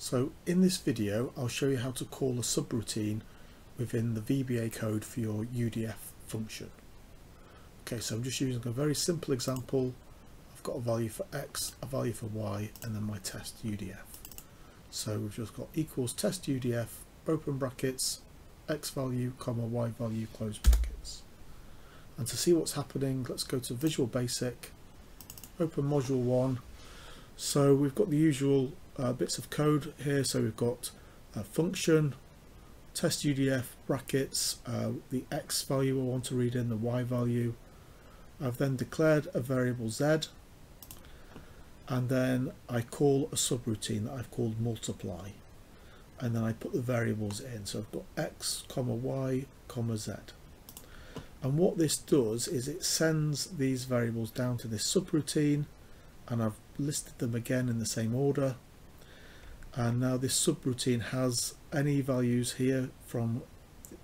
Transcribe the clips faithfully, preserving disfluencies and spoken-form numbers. So in this video I'll show you how to call a subroutine within the V B A code for your U D F function. Okay, so I'm just using a very simple example. I've got a value for x, a value for y, and then my test U D F. So we've just got equals test U D F, open brackets, x value, comma, y value, close brackets. And to see what's happening, let's go to Visual Basic, open module one. So we've got the usual uh, bits of code here. So we've got a function, test U D F, brackets, uh, the x value I want to read in, the y value. I've then declared a variable z, and then I call a subroutine that I've called multiply, and then I put the variables in. So I've got x, comma, y, comma, z. And what this does is it sends these variables down to this subroutine, and I've listed them again in the same order. And now this subroutine has any values here from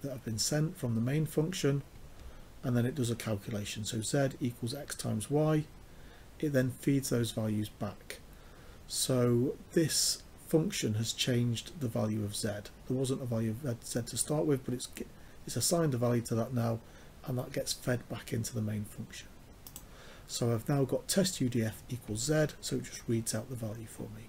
that have been sent from the main function, and then it does a calculation. So z equals x times y. It then feeds those values back. So this function has changed the value of z. There wasn't a value of z to start with, but it's it's assigned a value to that now, and that gets fed back into the main function. So I've now got test U D F equals z, so it just reads out the value for me.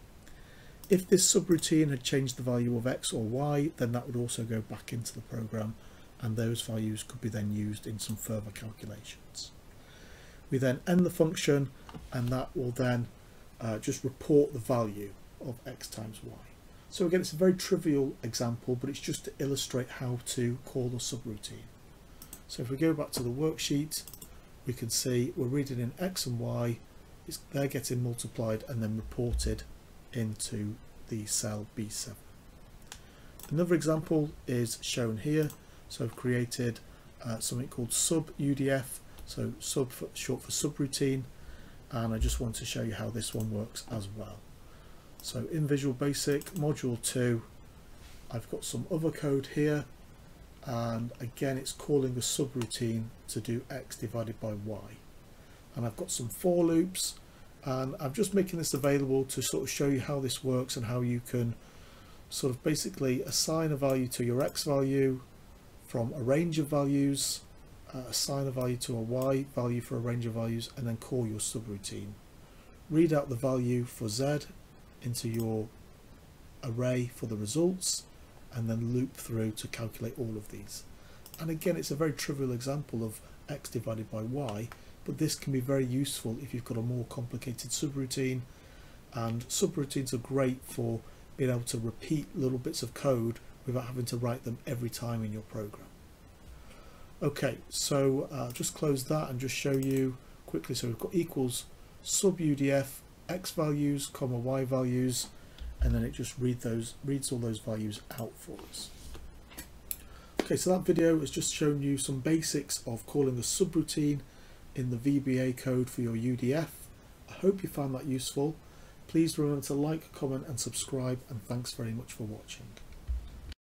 If this subroutine had changed the value of x or y, then that would also go back into the program, and those values could be then used in some further calculations. We then end the function, and that will then uh, just report the value of x times y. So again, it's a very trivial example, but it's just to illustrate how to call a subroutine. So if we go back to the worksheet, we can see we're reading in x and y, it's, they're getting multiplied and then reported into the cell B seven. Another example is shown here. So I've created uh, something called sub U D F, so sub for, short for subroutine, and I just want to show you how this one works as well. So in Visual Basic module two, I've got some other code here, and again it's calling a subroutine to do x divided by y, and I've got some for loops, and I'm just making this available to sort of show you how this works and how you can sort of basically assign a value to your x value from a range of values, uh, assign a value to a y value for a range of values, and then call your subroutine, read out the value for z into your array for the results, and then loop through to calculate all of these. And again, it's a very trivial example of x divided by y, but this can be very useful if you've got a more complicated subroutine, and subroutines are great for being able to repeat little bits of code without having to write them every time in your program. Okay, so uh, just close that and just show you quickly. So we've got equals sub U D F, x values, comma, y values, and then it just read those, reads all those values out for us. Okay, so that video has just shown you some basics of calling a subroutine in the V B A code for your U D F. I hope you found that useful. Please remember to like, comment, and subscribe, and thanks very much for watching.